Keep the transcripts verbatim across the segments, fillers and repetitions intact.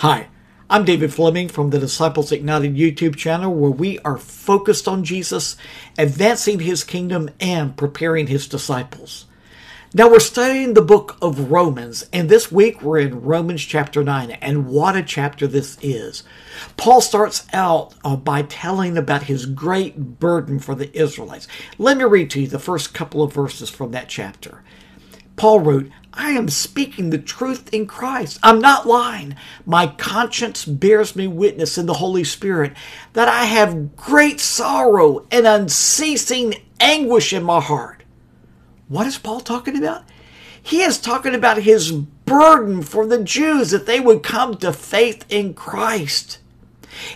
Hi, I'm David Fleming from the Disciples Ignited YouTube channel, where we are focused on Jesus, advancing his kingdom, and preparing his disciples. Now, we're studying the book of Romans, and this week we're in Romans chapter nine, and what a chapter this is. Paul starts out uh, by telling about his great burden for the Israelites. Let me read to you the first couple of verses from that chapter. Paul wrote, "I am speaking the truth in Christ. I'm not lying. My conscience bears me witness in the Holy Spirit that I have great sorrow and unceasing anguish in my heart." What is Paul talking about? He is talking about his burden for the Jews, that they would come to faith in Christ.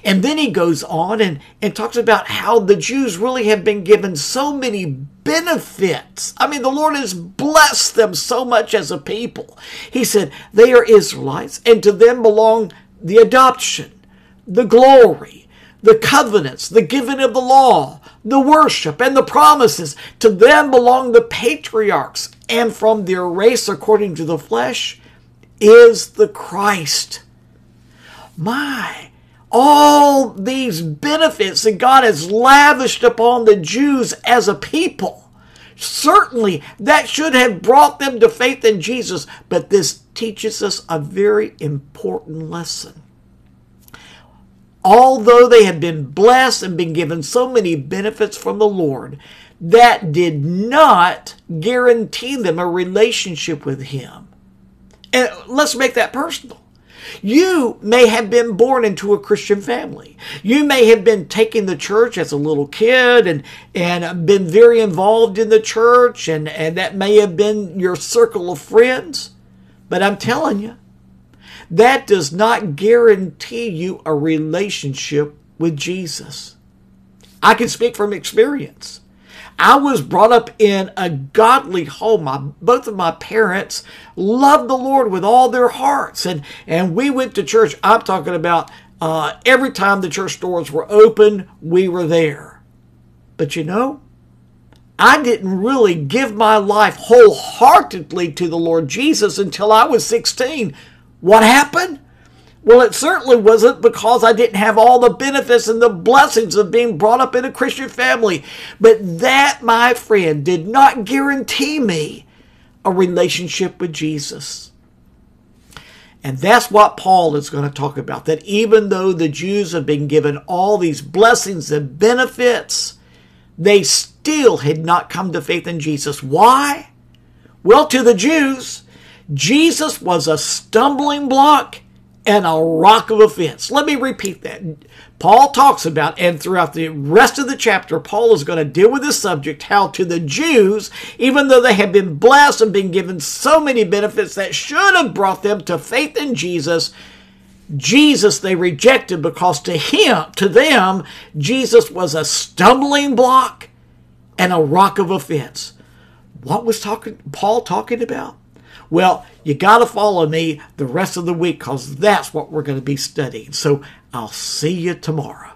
And then he goes on and, and talks about how the Jews really have been given so many benefits. I mean, the Lord has blessed them so much as a people. He said, they are Israelites, and to them belong the adoption, the glory, the covenants, the giving of the law, the worship, and the promises. To them belong the patriarchs, and from their race according to the flesh is the Christ. My, all these benefits that God has lavished upon the Jews as a people, certainly that should have brought them to faith in Jesus, but this teaches us a very important lesson. Although they had been blessed and been given so many benefits from the Lord, that did not guarantee them a relationship with him. And let's make that personal. You may have been born into a Christian family. You may have been taking the church as a little kid and, and been very involved in the church, and, and that may have been your circle of friends. But I'm telling you, that does not guarantee you a relationship with Jesus. I can speak from experience. I was brought up in a godly home. My, both of my parents loved the Lord with all their hearts. And, and we went to church. I'm talking about uh, every time the church doors were open, we were there. But you know, I didn't really give my life wholeheartedly to the Lord Jesus until I was sixteen. What happened? Well, it certainly wasn't because I didn't have all the benefits and the blessings of being brought up in a Christian family. But that, my friend, did not guarantee me a relationship with Jesus. And that's what Paul is going to talk about, that even though the Jews have been given all these blessings and benefits, they still had not come to faith in Jesus. Why? Well, to the Jews, Jesus was a stumbling block and a rock of offense. Let me repeat that. Paul talks about, and throughout the rest of the chapter, Paul is going to deal with this subject, how to the Jews, even though they have been blessed and been given so many benefits that should have brought them to faith in Jesus, Jesus they rejected because to him, to them, Jesus was a stumbling block and a rock of offense. What was talking Paul talking about? Well, you got to follow me the rest of the week, because that's what we're going to be studying. So I'll see you tomorrow.